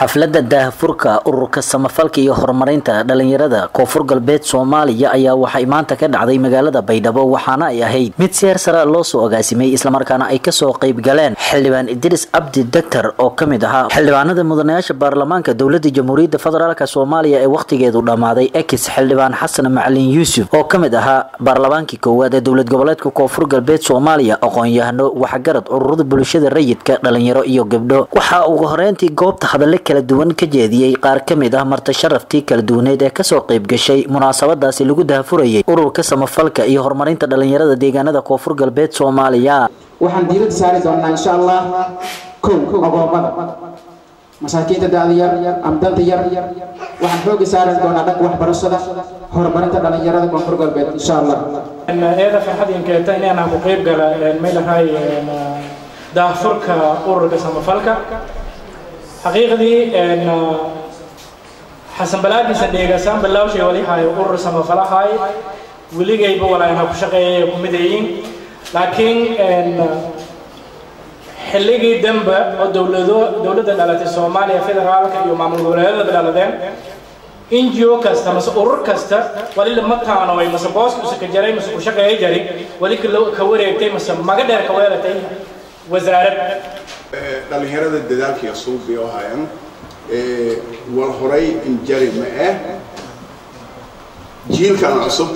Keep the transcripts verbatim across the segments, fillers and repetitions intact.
xafladda daahfurka ururka samafalka iyo horumarinta dhalinyarada koonfur galbeed Soomaaliya ayaa waxay maanta ka dhacday magaalada Baydhabo waxaana ay ahayd mid siyaar sare loo soo agaasimay isla markaana ay ka soo qayb galeen xildhibaan Idris Abdi Doctor oo kamid ahaa xildhibaanada mudanayaasha baarlamaanka dawladda jamhuuriyadda federaalka Soomaaliya ee waqtigeedu dhamaaday ex xildhibaan Xasan Maclin Yusuf oo kamid ahaa baarlamaankii koowaad ee dawlad goboleedka koonfur galbeed Soomaaliya aqoon-yahano waxa garad ururada bulshada rayidka dhalinyaro iyo gabdho waxa ugu horeyntii goobta hadal kala duwan ka jeediyay qaar kamid ah marti sharaftii kala duwaneed ee ka soo qayb gashay munaasabadaasi lagu daafurayay ururka samafalka iyo horumarinta dhalinyarada deegaanada koonfur galbeed Soomaaliya waxaan diiradda saari doonaa insha Allah kow agoomada masaakiinta da'da amdanta yar waxaan xooga saari doonaa dhaq waxbarashada horumarinta dhalinyarada koonfur galbeed insha Allah in eeda farxad in keenta in aan ugu qayb gala meelahay daafurka ururka samafalka حقيقة أن حسن بلادي سندية قسم بالله شيء ولي هاي ورسم الفلا هاي ولي جايبه ولا أنا بشقة مدين لكن أن حلقي دمب الدولة دولة دولة الصومالية في الغالب يوم عمل دولة دولة ذن إن جو كسته مس ور كسته ولي لما كانوا وين مس باس مس كجري مس بشقة يجري ولي كل كوري تي مس ما قدر كوري تي وزارة دليلها ده الدلال كي يصوب بيوها يعني والخري انجري معه جيل كان عصب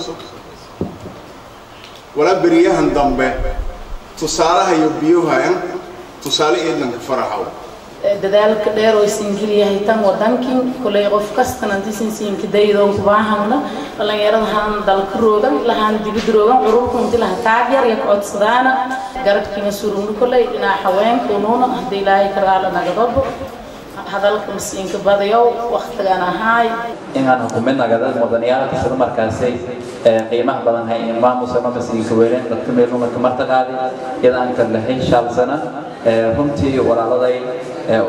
ولا بريه هندم به تصارها يبيوها يعني تصاري إذا فرحوا الدلال كده رويسينجلي هيتم ودانكين كل يقف كاستن أنتسينسين كده يدوم تبعها هنا ولا يرد هندل كرودن لهان دبدروجن عروقهم تلها تعبير يقعد صدانا جرت كنا سرورنا كله إن حوين كونونا هدي لاي كرالة نجذب هذا الخمسين كبار يو وقت جانا هاي إن عن حكومتنا جذب مدنيات كسر مركزي قيمة بدن هاي إن ما مسلم مسلم كبيرين ركميرو مركمرت قاضي يدان كلهين شال سنة هم تي ولا لذي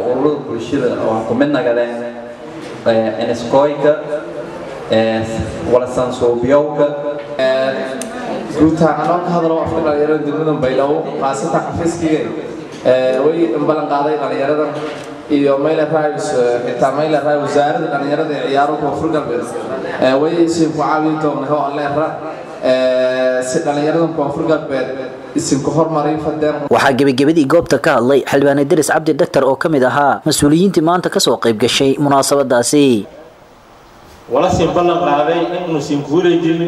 ورود بشيل وحكومتنا جذب إنسكويك ولا سانسوبيوك روتا أنا هذا لو أفكر على يرد دلنا بيلو قاسة حفيز كي وي بلن قاضي على يرد اليوم ميلا فايز التعميل فايز زارد على يرد عياره وفرقة بيرز وي سيف عابين توم هو الله يرى على يرد وفرقة بيرز waxaa gabagabadii goobta ka hadlay xildhibaan Idris Abdi Doctor oo kamid ahaa mas'uuliyiinta maanta ka soo qayb gashay munaasabadaasi ولا سيمبل قاعدة إنه سيمكورة جل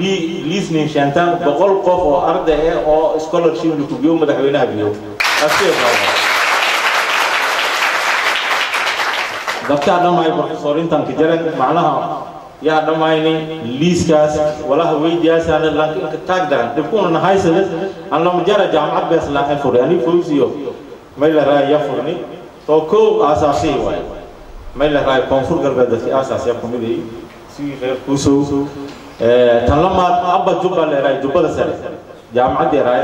لي ليس نشانتان بقول قف أرده أو سكولرشيب اللي تبيوه مدحوينها بيوه. دكتور أنا معي بروفيسورين تانكيجرين معناها يا أنا معي ليس كاس ولا هوي جالس أنا لكن كتاعدان تكون أنا هاي سلس أنا لما جرى جامعة بس لكن فورياني فوزيو ما إلا رأي يفورني توكو أساسي واي. ما إلا رأي كونفور قربة في أساس يقوم به سوي غير كوسو تنلما أبى جبل رأي جبل سر جامعة رأي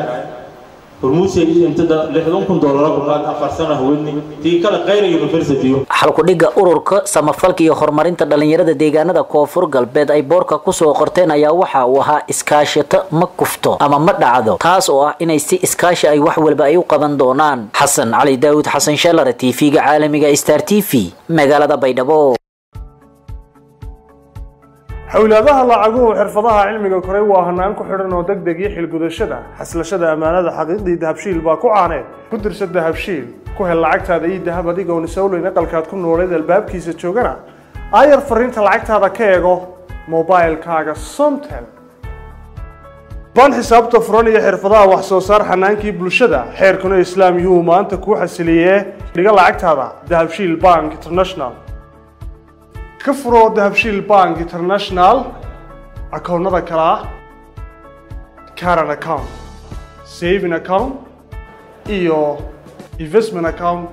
برموسي أنت ده لحدونكم دولار قرآن أفرسنا هو إني تيكل غير يونيفرسيتيو حلقة دقة أورك سمفلك يخرمرين تدلين يرد ديجانا ده كونفور قربة أي بورك كوسو قرتنا يا وحى وها إسكاشة مكفتو أما مدة عدو خاص أو إن يستي إسكاشة أي وحول بأيو قبنا دونان حسن علي داود حسن شلر تيفي عالمي إستار تيفي مقالة بيدبو حولها لعجوه حرفها علمي الكوري وهنانكو حرنو دك دقيح الجودشدة حسلشدة أمانة حقيقي دهبشيل باكو عانيت قدر شد دهبشيل كوهل لعجت هذا إيد دهب ديجا ونسولو نقل كاتكون وريد الباب كيس تشوجنا أير فرنت لعجت هذا كيجو موبايل كاجا سمتن بان حساب تفرني حرفها وحسوسار حنانكي بلشدة حيركنو إسلام يوم أنت كو حسليه ديجا لعجت هذا دهبشيل بانك إنترناشنال كفرو دهبشيل بانك انترناشنال اكونت كلا كارن اكونت سيفن اكونت ايو انفستمنت اكونت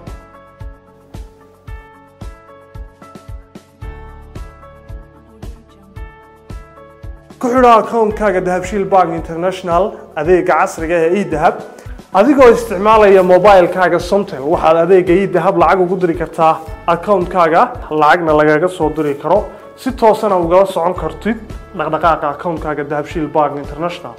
كحرا اكونت كاغا دهبشيل بانك انترناشنال اذيق عصرية اي دهب adigoo isticmaalaya mobile-kaaga Somtel waxaad adeega idahab lacag ugu diri kartaa account-kaaga lacagna lagaga soo diri karo si toosan ah uga socon kartid dhaqdhaqaaqa account-kaaga Dahabshiil Bank International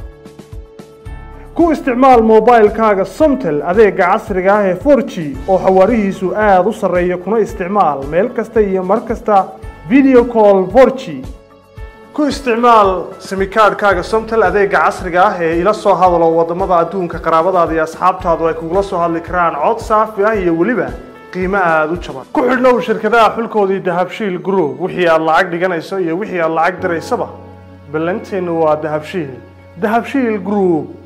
ku isticmaal mobile-kaaga Somtel adeega casriga ah ee four G oo xawaarihiisu aad u sareeyo kuna isticmaal meel kasta iyo mar kasta video call four G ku isticmaal SIM card-kaaga Somtel adeega casriga ah ee ila soo hadlo wadamada adduunka qaraabadaada iyo asxaabtaadu ay kugula soo hadli karaan cod saafi ah iyo waliba qiimo aad u jaban ku xidhnow shirkadaha xulkoodii Dahabshiil Group wixii aad lacag dhiganayso iyo wixii aad lacag diraysaba ballanteenu waa Dahabshiil Dahabshiil Group